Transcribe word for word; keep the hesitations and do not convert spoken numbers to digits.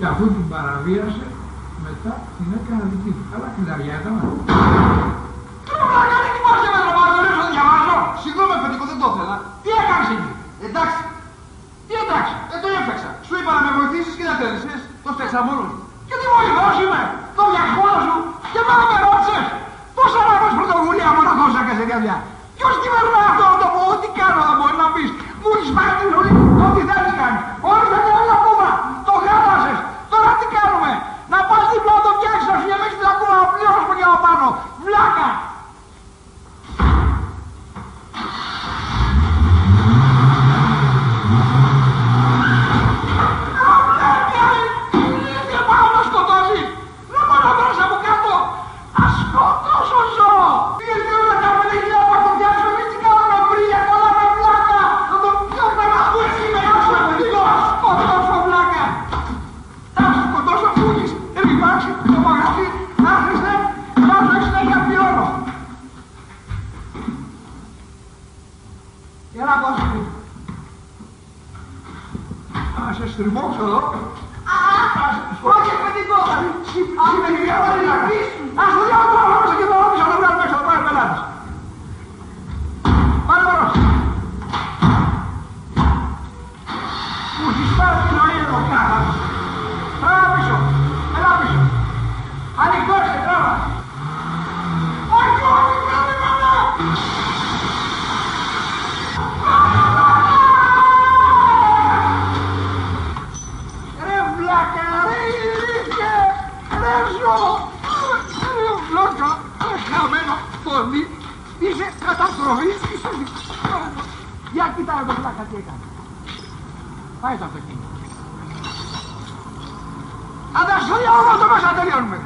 και αφού την παραβίασε, μετά την έκανα δική του. Αλλά κλειδαριά ήταν. Τρώμα, γιατί την πόρσε με το παραδορίζω να διαβάζω. Συγγνώμη, παιδικό, δεν το ήθελα. Τι έκανες εκεί? Εντάξει. Τι εντάξει, δεν το έφτιαξα. Σου είπα να με βοηθήσεις και να τέλησες. Το φτιάξα μόνο μου. Και τι βοηθός είμαι, το διαχώρο σου. Και μάνα με ρώτησες. Πώς θα λάβεις πρωτοβουλία μόνο τόσα κασεριά. Ποιος κυβερνά αυτό το πω, ό,τι κάνω θα μπορεί να πεις. Μου έχεις πάρει την ουρή, ό,τι θέλεις κάνεις. Όλοι θα κάνουν τα κούμα. Το χάλασες. Τώρα τι κάνουμε. Να πας δίπλα να το φτιάξεις, να σου γεμίσεις την κούμα. Να πληρώσουμε και απάνω. Βλάκα. Τριμώξω εδώ. Αχ, όχι εκπαιδικό. Συμπληρία δεν θα πεις. Ας το διάω τώρα όμως και το ρώτησα να βγάλω μέσα, θα πάρει πελάτης. Πάρε μόνος. Μου έχεις πάρει τη ζωή εδώ, κάθας. Τράβα πίσω, έλα πίσω. Ανοιχτώσε, τράβα. Όχι, όχι, κάνε μάνα. Βλόκα, χαμένο, φωνή, είσαι καταστροφή, είσαι δικτυμένος. Για κοιτάω το βλάκα τι έκανε. Πάει το αυτοκίνητο. Αν δεν στο διαόλο το μέσα τελειώνουμε.